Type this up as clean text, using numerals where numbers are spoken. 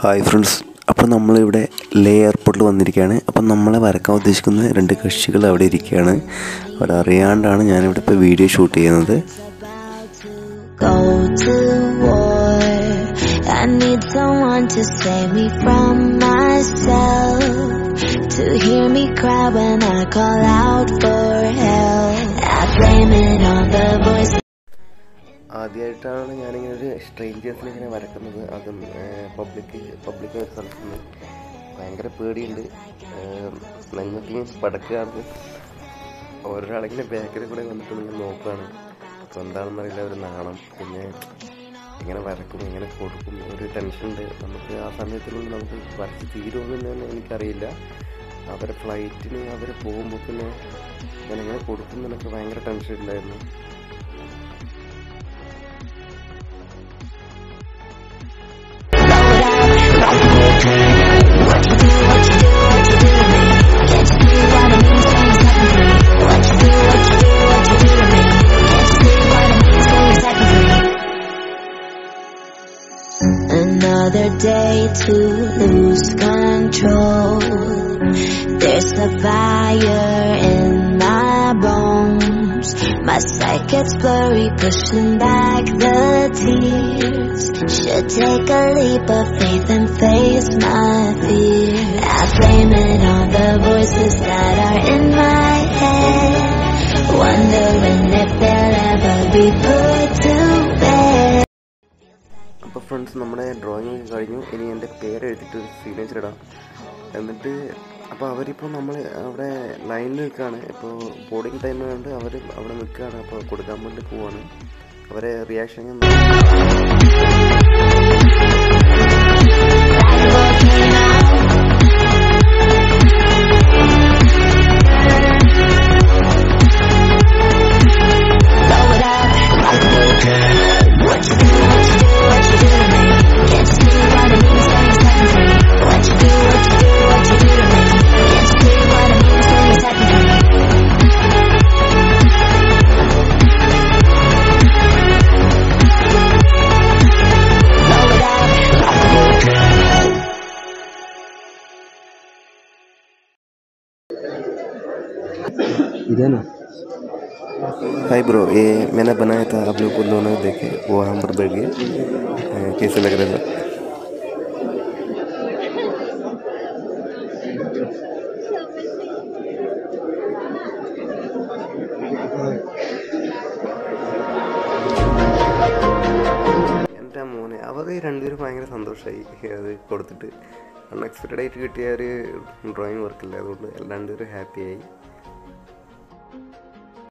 Hi friends, we are here at Leh Airport. We are here at the Kashi. We are here at Riyand. I am shooting a video here. Go to war. I need someone to save me from myself. To hear me cry when I call out for help. I blame it on the voice. ആദ്യമായിട്ടാണ് ഞാനിങ്ങനൊരു സ്ട്രേഞ്ചേഴ്സിനെ ഇങ്ങനെ വരക്കുന്നത്. അതും public സ്ഥലത്തുനിന്ന് ഭയങ്കര പേടിയുണ്ട്. നിങ്ങൾക്ക് പടക്കുകയാണ് ഒരാളെങ്കിലും bakery കൂടെ വന്നിട്ട് നിങ്ങൾ നോക്കുകയാണ്. അപ്പോൾ എന്താണെന്ന് അറിയില്ല, ഒരു നാണം, പിന്നെ ഇങ്ങനെ വരക്കും, ഇങ്ങനെ കൊടുക്കും, ഒരു ടെൻഷനുണ്ട്. നമുക്ക് ആ സമയത്തിനുള്ളിൽ നമുക്ക് വരച്ച് തീരുമെന്ന് എനിക്കറിയില്ല. അവരെ ഫ്ലൈറ്റിന് അവർ പോകുമ്പോൾ പിന്നെ ഞാനിങ്ങനെ കൊടുക്കുന്നതിനൊക്കെ ഭയങ്കര ടെൻഷൻ ഉണ്ടായിരുന്നു. Another day to lose control. There's a fire in my bones. My sight gets blurry, pushing back the tears. Should take a leap of faith and face my fear. I blame it on the voices that are in my head, wondering if they'll ever be put. അപ്പോൾ friends, നമ്മുടെ drawing കഴിഞ്ഞു. ഇനി എൻ്റെ പേര് എഴുതിയിട്ട് signature ഇടാം. എന്നിട്ട് അപ്പോൾ അവരിപ്പോൾ നമ്മൾ അവിടെ ലൈനിൽ നിൽക്കുകയാണ്. ഇപ്പോൾ ബോർഡിങ് ടൈം ആയതുകൊണ്ട് അവർ അവിടെ നിൽക്കുകയാണ്. അപ്പോൾ കൊടുക്കാൻ വേണ്ടി പോവാണ്. അവരെ റിയാക്ഷൻ इधर। हाय ब्रो, ये मैंने बनाया था, आप लोग दोनों देखे, वो हम पर बैठ गए, कैसे लग रहा था? എൻ്റെ മോനെ, അവരെ രണ്ടുപേരും ഭയങ്കര സന്തോഷമായി. അത് കൊടുത്തിട്ട് അൺഎക്സ്പെക്റ്റഡ് ആയിട്ട് കിട്ടിയ ഒരു ഡ്രോയിങ് വർക്കില്ല, അതുകൊണ്ട് രണ്ടുപേരും ഹാപ്പിയായി.